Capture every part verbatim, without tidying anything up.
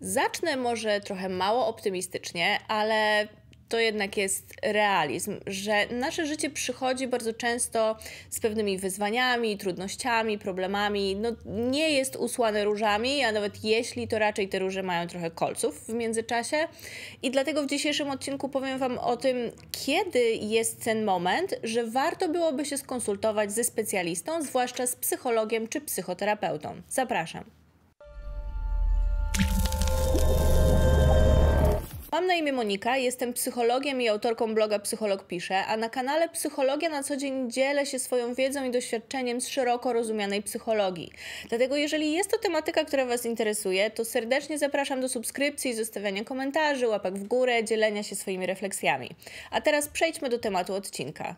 Zacznę może trochę mało optymistycznie, ale to jednak jest realizm, że nasze życie przychodzi bardzo często z pewnymi wyzwaniami, trudnościami, problemami. No, nie jest usłane różami, a nawet jeśli, to raczej te róże mają trochę kolców w międzyczasie. I dlatego w dzisiejszym odcinku powiem Wam o tym, kiedy jest ten moment, że warto byłoby się skonsultować ze specjalistą, zwłaszcza z psychologiem czy psychoterapeutą. Zapraszam. Mam na imię Monika, jestem psychologiem i autorką bloga Psycholog Pisze, a na kanale Psychologia na co dzień dzielę się swoją wiedzą i doświadczeniem z szeroko rozumianej psychologii. Dlatego jeżeli jest to tematyka, która Was interesuje, to serdecznie zapraszam do subskrypcji, zostawiania komentarzy, łapek w górę, dzielenia się swoimi refleksjami. A teraz przejdźmy do tematu odcinka.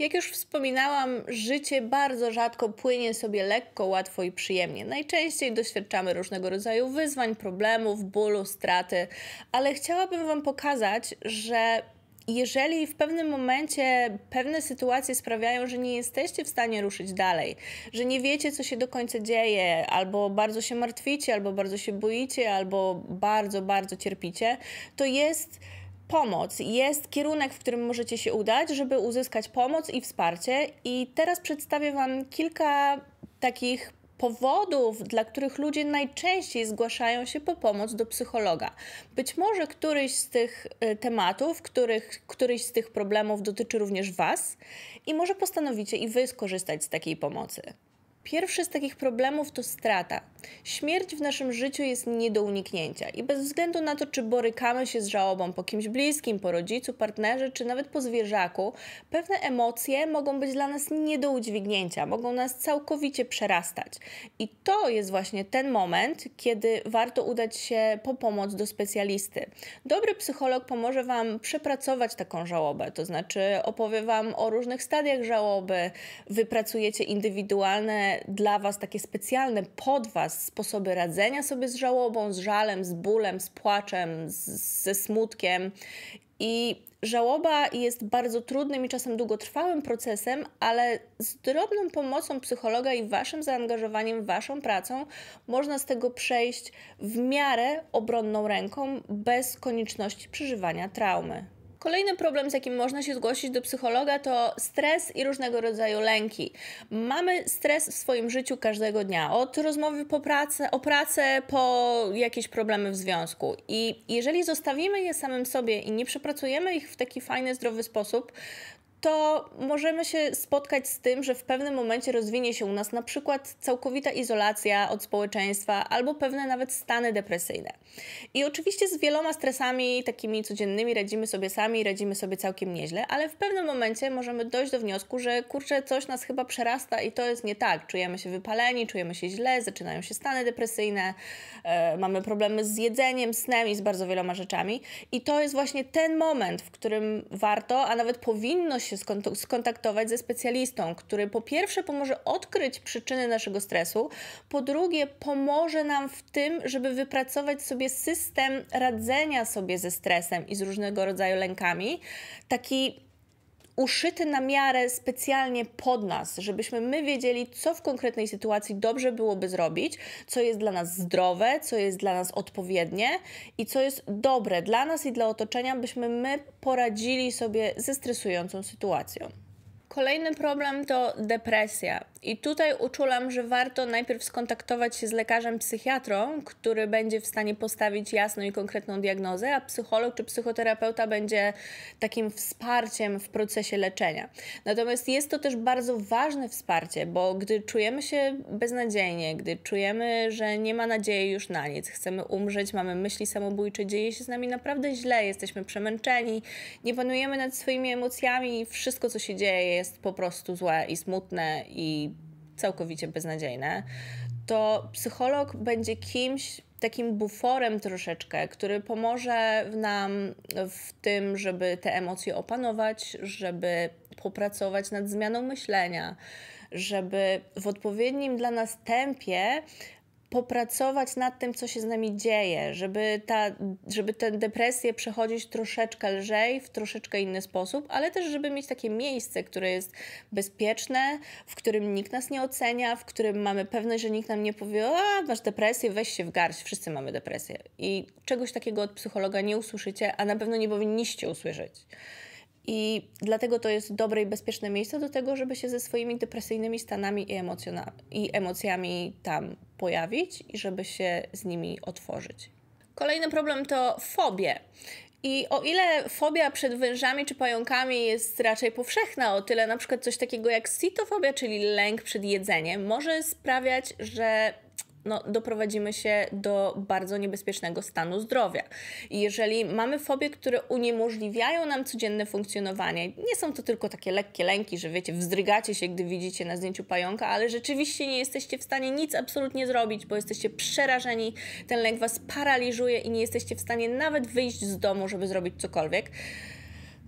Jak już wspominałam, życie bardzo rzadko płynie sobie lekko, łatwo i przyjemnie. Najczęściej doświadczamy różnego rodzaju wyzwań, problemów, bólu, straty, ale chciałabym Wam pokazać, że jeżeli w pewnym momencie pewne sytuacje sprawiają, że nie jesteście w stanie ruszyć dalej, że nie wiecie, co się do końca dzieje, albo bardzo się martwicie, albo bardzo się boicie, albo bardzo, bardzo cierpicie, to jest pomoc, jest kierunek, w którym możecie się udać, żeby uzyskać pomoc i wsparcie. I teraz przedstawię Wam kilka takich powodów, dla których ludzie najczęściej zgłaszają się po pomoc do psychologa. Być może któryś z tych tematów, których, któryś z tych problemów dotyczy również Was i może postanowicie i Wy skorzystać z takiej pomocy. Pierwszy z takich problemów to strata. Śmierć w naszym życiu jest nie do uniknięcia i bez względu na to, czy borykamy się z żałobą po kimś bliskim, po rodzicu, partnerze, czy nawet po zwierzaku, pewne emocje mogą być dla nas nie do udźwignięcia, mogą nas całkowicie przerastać. I to jest właśnie ten moment, kiedy warto udać się po pomoc do specjalisty. Dobry psycholog pomoże Wam przepracować taką żałobę, to znaczy opowie Wam o różnych stadiach żałoby, wypracujecie indywidualne dla Was takie specjalne pod Was sposoby radzenia sobie z żałobą, z żalem, z bólem, z płaczem, z, ze smutkiem. I żałoba jest bardzo trudnym i czasem długotrwałym procesem, ale z drobną pomocą psychologa i Waszym zaangażowaniem, Waszą pracą można z tego przejść w miarę obronną ręką bez konieczności przeżywania traumy. Kolejny problem, z jakim można się zgłosić do psychologa, to stres i różnego rodzaju lęki. Mamy stres w swoim życiu każdego dnia, od rozmowy po pracę, o pracę po jakieś problemy w związku. I jeżeli zostawimy je samym sobie i nie przepracujemy ich w taki fajny, zdrowy sposób, to możemy się spotkać z tym, że w pewnym momencie rozwinie się u nas na przykład całkowita izolacja od społeczeństwa albo pewne nawet stany depresyjne. I oczywiście z wieloma stresami takimi codziennymi radzimy sobie sami, radzimy sobie całkiem nieźle, ale w pewnym momencie możemy dojść do wniosku, że kurczę, coś nas chyba przerasta i to jest nie tak. Czujemy się wypaleni, czujemy się źle, zaczynają się stany depresyjne, e, mamy problemy z jedzeniem, snem i z bardzo wieloma rzeczami. I to jest właśnie ten moment, w którym warto, a nawet powinno się się skontaktować ze specjalistą, który po pierwsze pomoże odkryć przyczyny naszego stresu, po drugie pomoże nam w tym, żeby wypracować sobie system radzenia sobie ze stresem i z różnego rodzaju lękami, taki uszyty na miarę specjalnie pod nas, żebyśmy my wiedzieli, co w konkretnej sytuacji dobrze byłoby zrobić, co jest dla nas zdrowe, co jest dla nas odpowiednie i co jest dobre dla nas i dla otoczenia, byśmy my poradzili sobie ze stresującą sytuacją. Kolejny problem to depresja. I tutaj uczulam, że warto najpierw skontaktować się z lekarzem psychiatrą, który będzie w stanie postawić jasną i konkretną diagnozę, a psycholog czy psychoterapeuta będzie takim wsparciem w procesie leczenia. Natomiast jest to też bardzo ważne wsparcie, bo gdy czujemy się beznadziejnie, gdy czujemy, że nie ma nadziei już na nic, chcemy umrzeć, mamy myśli samobójcze, dzieje się z nami naprawdę źle, jesteśmy przemęczeni, nie panujemy nad swoimi emocjami i wszystko, co się dzieje, jest po prostu złe i smutne i całkowicie beznadziejne, to psycholog będzie kimś takim buforem troszeczkę, który pomoże nam w tym, żeby te emocje opanować, żeby popracować nad zmianą myślenia, żeby w odpowiednim dla nas tempie popracować nad tym, co się z nami dzieje, żeby, ta, żeby tę depresję przechodzić troszeczkę lżej, w troszeczkę inny sposób, ale też żeby mieć takie miejsce, które jest bezpieczne, w którym nikt nas nie ocenia, w którym mamy pewność, że nikt nam nie powie: a, masz depresję, weź się w garść, wszyscy mamy depresję. I czegoś takiego od psychologa nie usłyszycie, a na pewno nie powinniście usłyszeć. I dlatego to jest dobre i bezpieczne miejsce do tego, żeby się ze swoimi depresyjnymi stanami i, emocjona, i emocjami tam pojawić i żeby się z nimi otworzyć. Kolejny problem to fobie. I o ile fobia przed wężami czy pająkami jest raczej powszechna, o tyle na przykład coś takiego jak sitofobia, czyli lęk przed jedzeniem, może sprawiać, że no, doprowadzimy się do bardzo niebezpiecznego stanu zdrowia. I jeżeli mamy fobie, które uniemożliwiają nam codzienne funkcjonowanie, nie są to tylko takie lekkie lęki, że wiecie, wzdrygacie się, gdy widzicie na zdjęciu pająka, ale rzeczywiście nie jesteście w stanie nic absolutnie zrobić, bo jesteście przerażeni, ten lęk was paraliżuje i nie jesteście w stanie nawet wyjść z domu, żeby zrobić cokolwiek.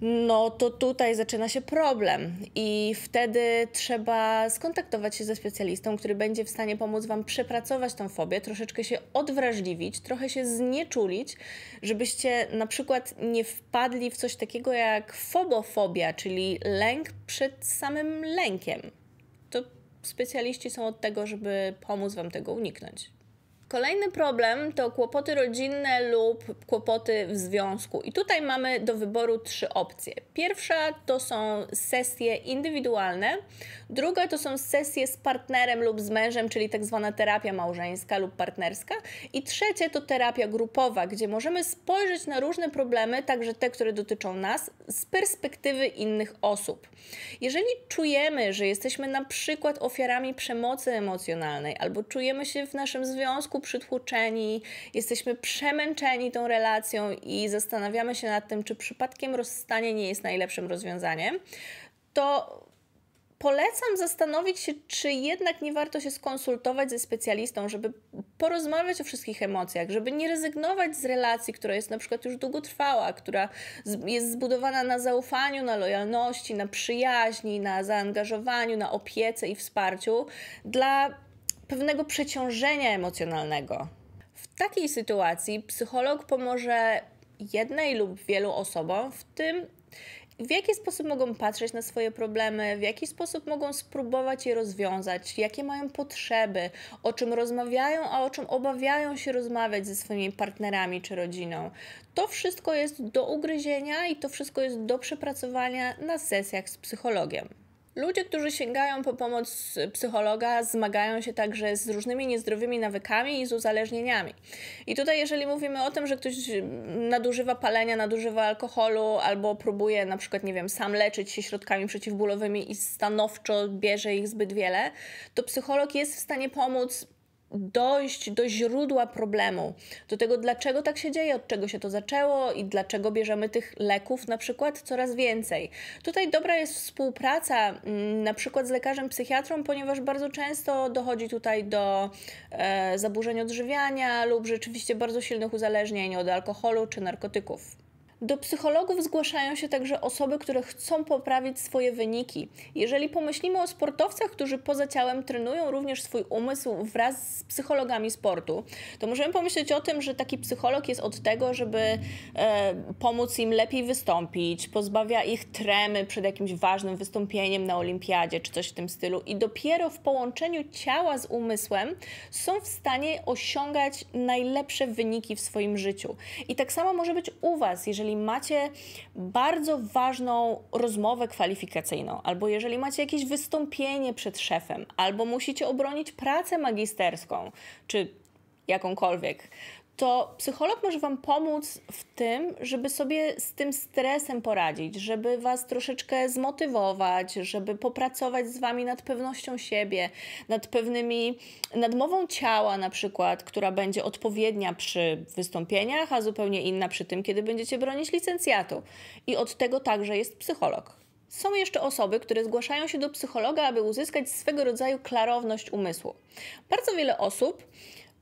No to tutaj zaczyna się problem i wtedy trzeba skontaktować się ze specjalistą, który będzie w stanie pomóc wam przepracować tą fobię, troszeczkę się odwrażliwić, trochę się znieczulić, żebyście na przykład nie wpadli w coś takiego jak fobofobia, czyli lęk przed samym lękiem. To specjaliści są od tego, żeby pomóc wam tego uniknąć. Kolejny problem to kłopoty rodzinne lub kłopoty w związku. I tutaj mamy do wyboru trzy opcje. Pierwsza to są sesje indywidualne, druga to są sesje z partnerem lub z mężem, czyli tak zwana terapia małżeńska lub partnerska, i trzecie to terapia grupowa, gdzie możemy spojrzeć na różne problemy, także te, które dotyczą nas, z perspektywy innych osób. Jeżeli czujemy, że jesteśmy na przykład ofiarami przemocy emocjonalnej albo czujemy się w naszym związku przytłoczeni, jesteśmy przemęczeni tą relacją i zastanawiamy się nad tym, czy przypadkiem rozstanie nie jest najlepszym rozwiązaniem, to polecam zastanowić się, czy jednak nie warto się skonsultować ze specjalistą, żeby porozmawiać o wszystkich emocjach, żeby nie rezygnować z relacji, która jest na przykład już długotrwała, która jest zbudowana na zaufaniu, na lojalności, na przyjaźni, na zaangażowaniu, na opiece i wsparciu, dla pewnego przeciążenia emocjonalnego. W takiej sytuacji psycholog pomoże jednej lub wielu osobom w tym, w jaki sposób mogą patrzeć na swoje problemy, w jaki sposób mogą spróbować je rozwiązać, jakie mają potrzeby, o czym rozmawiają, a o czym obawiają się rozmawiać ze swoimi partnerami czy rodziną. To wszystko jest do ugryzienia i to wszystko jest do przepracowania na sesjach z psychologiem. Ludzie, którzy sięgają po pomoc psychologa, zmagają się także z różnymi niezdrowymi nawykami i z uzależnieniami. I tutaj jeżeli mówimy o tym, że ktoś nadużywa palenia, nadużywa alkoholu albo próbuje na przykład, nie wiem, sam leczyć się środkami przeciwbólowymi i stanowczo bierze ich zbyt wiele, to psycholog jest w stanie pomóc dojść do źródła problemu, do tego, dlaczego tak się dzieje, od czego się to zaczęło i dlaczego bierzemy tych leków na przykład coraz więcej. Tutaj dobra jest współpraca na przykład z lekarzem psychiatrą, ponieważ bardzo często dochodzi tutaj do e, zaburzeń odżywiania lub rzeczywiście bardzo silnych uzależnień od alkoholu czy narkotyków. Do psychologów zgłaszają się także osoby, które chcą poprawić swoje wyniki. Jeżeli pomyślimy o sportowcach, którzy poza ciałem trenują również swój umysł wraz z psychologami sportu, to możemy pomyśleć o tym, że taki psycholog jest od tego, żeby e, pomóc im lepiej wystąpić, pozbawia ich tremy przed jakimś ważnym wystąpieniem na olimpiadzie czy coś w tym stylu, i dopiero w połączeniu ciała z umysłem są w stanie osiągać najlepsze wyniki w swoim życiu. I tak samo może być u was, jeżeli Jeżeli macie bardzo ważną rozmowę kwalifikacyjną, albo jeżeli macie jakieś wystąpienie przed szefem, albo musicie obronić pracę magisterską, czy jakąkolwiek, to psycholog może wam pomóc w tym, żeby sobie z tym stresem poradzić, żeby was troszeczkę zmotywować, żeby popracować z wami nad pewnością siebie, nad pewnymi, nad mową ciała na przykład, która będzie odpowiednia przy wystąpieniach, a zupełnie inna przy tym, kiedy będziecie bronić licencjatu. I od tego także jest psycholog. Są jeszcze osoby, które zgłaszają się do psychologa, aby uzyskać swego rodzaju klarowność umysłu. Bardzo wiele osób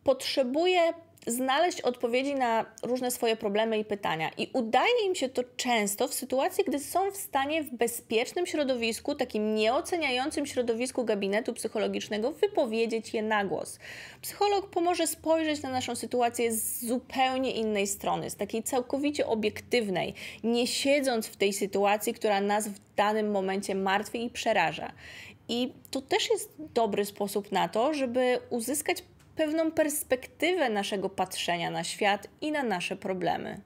potrzebuje znaleźć odpowiedzi na różne swoje problemy i pytania. I udaje im się to często w sytuacji, gdy są w stanie w bezpiecznym środowisku, takim nieoceniającym środowisku gabinetu psychologicznego, wypowiedzieć je na głos. Psycholog pomoże spojrzeć na naszą sytuację z zupełnie innej strony, z takiej całkowicie obiektywnej, nie siedząc w tej sytuacji, która nas w danym momencie martwi i przeraża. I to też jest dobry sposób na to, żeby uzyskać pewną perspektywę naszego patrzenia na świat i na nasze problemy.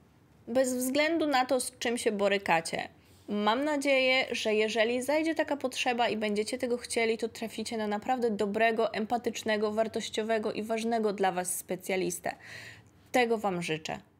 Bez względu na to, z czym się borykacie, mam nadzieję, że jeżeli zajdzie taka potrzeba i będziecie tego chcieli, to traficie na naprawdę dobrego, empatycznego, wartościowego i ważnego dla Was specjalistę. Tego Wam życzę.